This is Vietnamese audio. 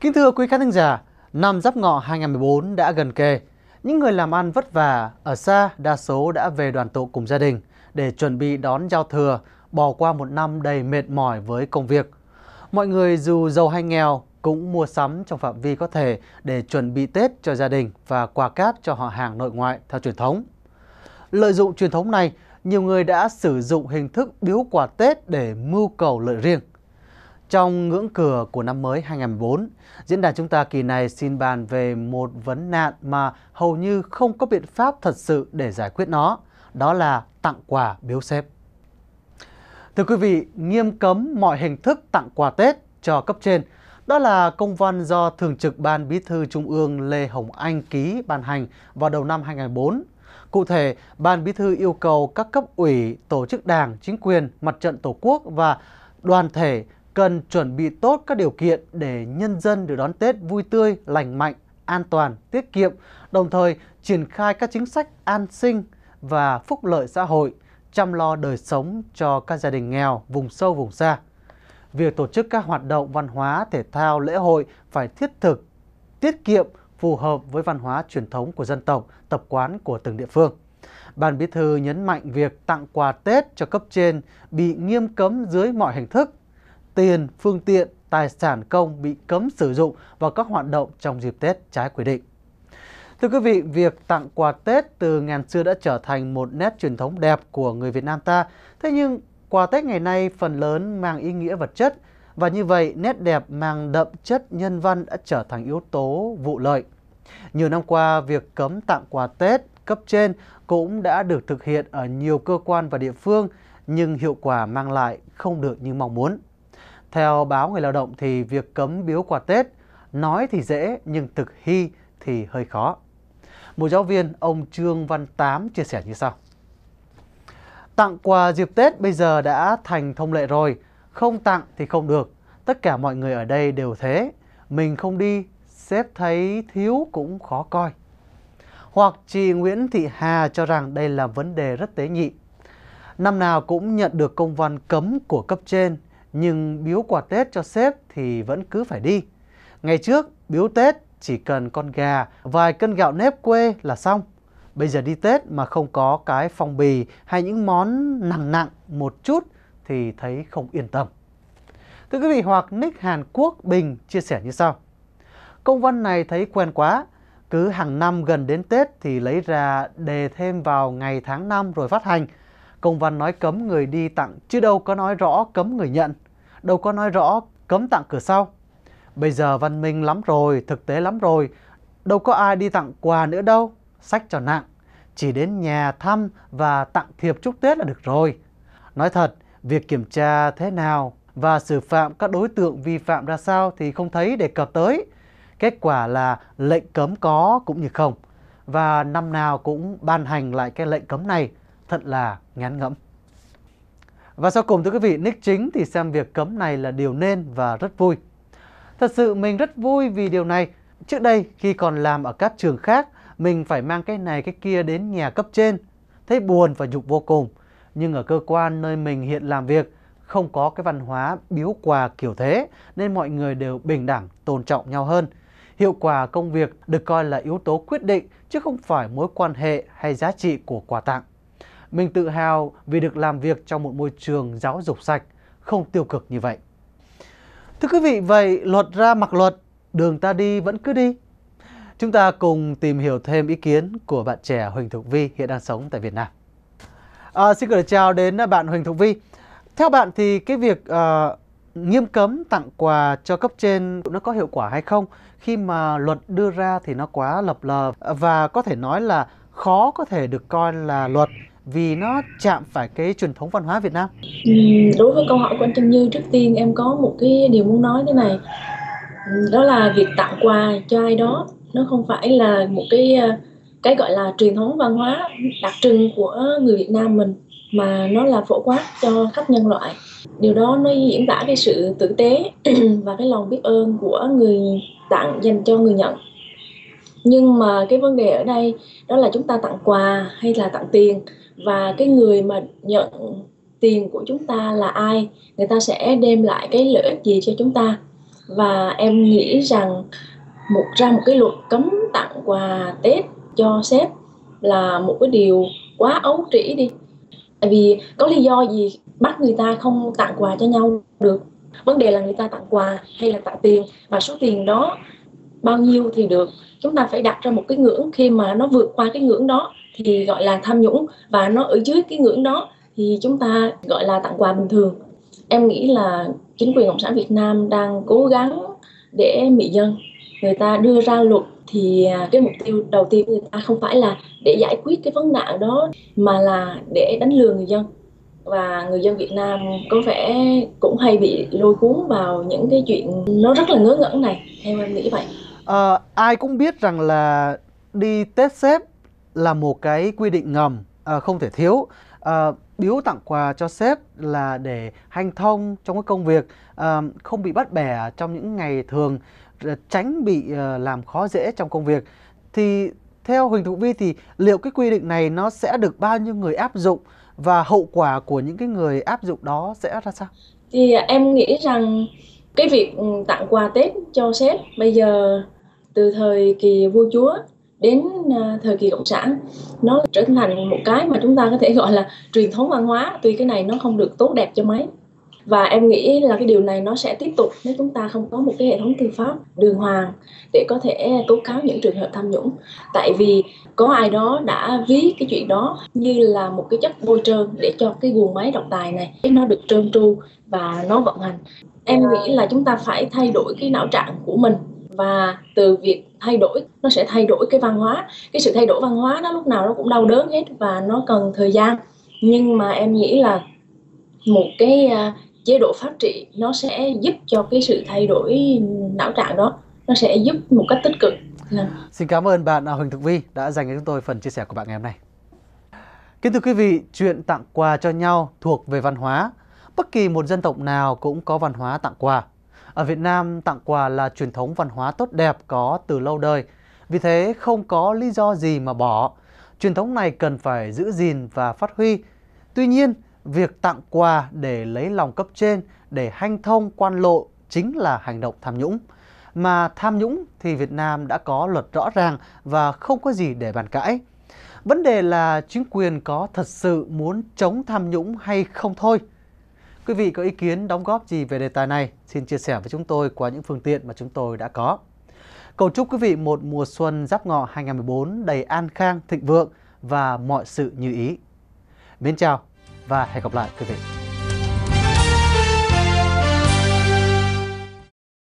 Kính thưa quý khán thính giả, năm Giáp Ngọ 2014 đã gần kề. Những người làm ăn vất vả ở xa đa số đã về đoàn tụ cùng gia đình để chuẩn bị đón giao thừa, bỏ qua một năm đầy mệt mỏi với công việc. Mọi người dù giàu hay nghèo cũng mua sắm trong phạm vi có thể để chuẩn bị Tết cho gia đình và quà cáp cho họ hàng nội ngoại theo truyền thống. Lợi dụng truyền thống này, nhiều người đã sử dụng hình thức biếu quà Tết để mưu cầu lợi riêng. Trong ngưỡng cửa của năm mới 2014, diễn đàn chúng ta kỳ này xin bàn về một vấn nạn mà hầu như không có biện pháp thật sự để giải quyết nó, đó là tặng quà biếu sếp. Thưa quý vị, nghiêm cấm mọi hình thức tặng quà Tết cho cấp trên. Đó là công văn do Thường trực Ban Bí thư Trung ương Lê Hồng Anh ký ban hành vào đầu năm 2014. Cụ thể, Ban Bí thư yêu cầu các cấp ủy, tổ chức đảng, chính quyền, mặt trận Tổ quốc và đoàn thể cần chuẩn bị tốt các điều kiện để nhân dân được đón Tết vui tươi, lành mạnh, an toàn, tiết kiệm, đồng thời triển khai các chính sách an sinh và phúc lợi xã hội, chăm lo đời sống cho các gia đình nghèo, vùng sâu, vùng xa. Việc tổ chức các hoạt động văn hóa, thể thao, lễ hội phải thiết thực, tiết kiệm, phù hợp với văn hóa truyền thống của dân tộc, tập quán của từng địa phương. Ban Bí thư nhấn mạnh việc tặng quà Tết cho cấp trên bị nghiêm cấm dưới mọi hình thức. Tiền, phương tiện, tài sản công bị cấm sử dụng vào các hoạt động trong dịp Tết trái quy định. Thưa quý vị, việc tặng quà Tết từ ngàn xưa đã trở thành một nét truyền thống đẹp của người Việt Nam ta. Thế nhưng quà Tết ngày nay phần lớn mang ý nghĩa vật chất, và như vậy nét đẹp mang đậm chất nhân văn đã trở thành yếu tố vụ lợi. Nhiều năm qua, việc cấm tặng quà Tết cấp trên cũng đã được thực hiện ở nhiều cơ quan và địa phương, nhưng hiệu quả mang lại không được như mong muốn. Theo báo Người Lao động thì việc cấm biếu quà Tết nói thì dễ nhưng thực thi thì hơi khó. Một giáo viên, ông Trương Văn Tám chia sẻ như sau. Tặng quà dịp Tết bây giờ đã thành thông lệ rồi, không tặng thì không được. Tất cả mọi người ở đây đều thế, mình không đi, sếp thấy thiếu cũng khó coi. Hoặc chị Nguyễn Thị Hà cho rằng đây là vấn đề rất tế nhị. Năm nào cũng nhận được công văn cấm của cấp trên, nhưng biếu quà Tết cho sếp thì vẫn cứ phải đi. Ngày trước, biếu Tết chỉ cần con gà, vài cân gạo nếp quê là xong. Bây giờ đi Tết mà không có cái phong bì hay những món nặng một chút thì thấy không yên tâm. Thưa quý vị, hoặc nick Hàn Quốc Bình chia sẻ như sau. Công văn này thấy quen quá, cứ hàng năm gần đến Tết thì lấy ra đề thêm vào ngày tháng năm rồi phát hành. Công văn nói cấm người đi tặng chứ đâu có nói rõ cấm người nhận, đâu có nói rõ cấm tặng cửa sau. Bây giờ văn minh lắm rồi, thực tế lắm rồi, đâu có ai đi tặng quà nữa đâu, sách cho nặng, chỉ đến nhà thăm và tặng thiệp chúc Tết là được rồi. Nói thật, việc kiểm tra thế nào và xử phạm các đối tượng vi phạm ra sao thì không thấy đề cập tới. Kết quả là lệnh cấm có cũng như không, và năm nào cũng ban hành lại cái lệnh cấm này. Thật là ngán ngẫm. Và sau cùng thưa quý vị, nick chính thì xem việc cấm này là điều nên và rất vui. Thật sự mình rất vui vì điều này. Trước đây khi còn làm ở các trường khác, mình phải mang cái này cái kia đến nhà cấp trên, thấy buồn và nhục vô cùng. Nhưng ở cơ quan nơi mình hiện làm việc không có cái văn hóa biếu quà kiểu thế, nên mọi người đều bình đẳng, tôn trọng nhau hơn. Hiệu quả công việc được coi là yếu tố quyết định chứ không phải mối quan hệ hay giá trị của quà tặng. Mình tự hào vì được làm việc trong một môi trường giáo dục sạch, không tiêu cực như vậy. Thưa quý vị, vậy luật ra mặc luật, đường ta đi vẫn cứ đi. Chúng ta cùng tìm hiểu thêm ý kiến của bạn trẻ Huỳnh Thục Vy hiện đang sống tại Việt Nam. Xin gửi lời chào đến bạn Huỳnh Thục Vy. Theo bạn thì cái việc nghiêm cấm tặng quà cho cấp trên nó có hiệu quả hay không? Khi mà luật đưa ra thì nó quá lập lờ và có thể nói là khó có thể được coi là luật, vì nó chạm phải cái truyền thống văn hóa Việt Nam. Đối với câu hỏi của anh Trân Như, trước tiên em có một cái điều muốn nói thế này. Đó là việc tặng quà cho ai đó, nó không phải là một cái gọi là truyền thống văn hóa đặc trưng của người Việt Nam mình, mà nó là phổ quát cho khắp nhân loại. Điều đó nó diễn tả cái sự tử tế và cái lòng biết ơn của người tặng dành cho người nhận. Nhưng mà cái vấn đề ở đây đó là chúng ta tặng quà hay là tặng tiền, và cái người mà nhận tiền của chúng ta là ai, người ta sẽ đem lại cái lợi ích gì cho chúng ta. Và em nghĩ rằng ra một cái luật cấm tặng quà Tết cho sếp là một cái điều quá ấu trĩ đi. Tại vì có lý do gì bắt người ta không tặng quà cho nhau được. Vấn đề là người ta tặng quà hay là tặng tiền, và số tiền đó bao nhiêu thì được. Chúng ta phải đặt ra một cái ngưỡng, khi mà nó vượt qua cái ngưỡng đó thì gọi là tham nhũng, và nó ở dưới cái ngưỡng đó thì chúng ta gọi là tặng quà bình thường. Em nghĩ là chính quyền Cộng sản Việt Nam đang cố gắng để mị dân. Người ta đưa ra luật thì cái mục tiêu đầu tiên người ta không phải là để giải quyết cái vấn nạn đó, mà là để đánh lừa người dân. Và người dân Việt Nam có vẻ cũng hay bị lôi cuốn vào những cái chuyện nó rất là ngớ ngẩn này, em nghĩ vậy. Ai cũng biết rằng là đi Tết sếp là một cái quy định ngầm không thể thiếu. Biếu tặng quà cho sếp là để hanh thông trong cái công việc, không bị bắt bẻ trong những ngày thường, tránh bị làm khó dễ trong công việc. Thì theo Huỳnh Thục Vy thì liệu cái quy định này nó sẽ được bao nhiêu người áp dụng, và hậu quả của những cái người áp dụng đó sẽ ra sao? Thì em nghĩ rằng cái việc tặng quà Tết cho sếp bây giờ, từ thời kỳ vua chúa đến thời kỳ Cộng sản, nó trở thành một cái mà chúng ta có thể gọi là truyền thống văn hóa. Tuy cái này nó không được tốt đẹp cho mấy, và em nghĩ là cái điều này nó sẽ tiếp tục nếu chúng ta không có một cái hệ thống tư pháp đường hoàng để có thể tố cáo những trường hợp tham nhũng. Tại vì có ai đó đã ví cái chuyện đó như là một cái chất bôi trơn để cho cái guồng máy độc tài này nó được trơn tru và nó vận hành. Em nghĩ là chúng ta phải thay đổi cái não trạng của mình, và từ việc thay đổi nó sẽ thay đổi cái văn hóa. Cái sự thay đổi văn hóa đó lúc nào nó cũng đau đớn hết, và nó cần thời gian. Nhưng mà em nghĩ là một cái chế độ pháp trị nó sẽ giúp cho cái sự thay đổi não trạng đó, nó sẽ giúp một cách tích cực. Xin cảm ơn bạn Huỳnh Thục Vy đã dành cho chúng tôi phần chia sẻ của bạn ngày hôm nay. Kính thưa quý vị, chuyện tặng quà cho nhau thuộc về văn hóa. Bất kỳ một dân tộc nào cũng có văn hóa tặng quà. Ở Việt Nam, tặng quà là truyền thống văn hóa tốt đẹp có từ lâu đời. Vì thế, không có lý do gì mà bỏ. Truyền thống này cần phải giữ gìn và phát huy. Tuy nhiên, việc tặng quà để lấy lòng cấp trên, để hanh thông quan lộ chính là hành động tham nhũng. Mà tham nhũng thì Việt Nam đã có luật rõ ràng và không có gì để bàn cãi. Vấn đề là chính quyền có thật sự muốn chống tham nhũng hay không thôi. Quý vị có ý kiến đóng góp gì về đề tài này? Xin chia sẻ với chúng tôi qua những phương tiện mà chúng tôi đã có. Cầu chúc quý vị một mùa xuân Giáp Ngọ 2014 đầy an khang, thịnh vượng và mọi sự như ý. Mến chào và hẹn gặp lại quý vị.